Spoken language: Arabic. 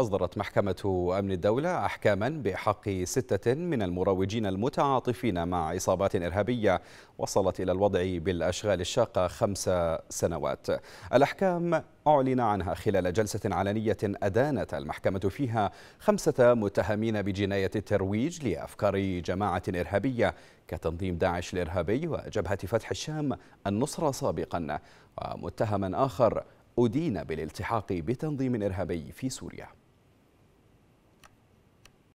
أصدرت محكمة أمن الدولة أحكاما بحق 6 من المروجين المتعاطفين مع عصابات إرهابية وصلت إلى الوضع بالأشغال الشاقة 5 سنوات. الأحكام أعلن عنها خلال جلسة علنية أدانت المحكمة فيها 5 متهمين بجناية الترويج لأفكار جماعة إرهابية كتنظيم داعش الإرهابي وجبهة فتح الشام النصرة سابقا، ومتهما آخر أدين بالالتحاق بتنظيم إرهابي في سوريا.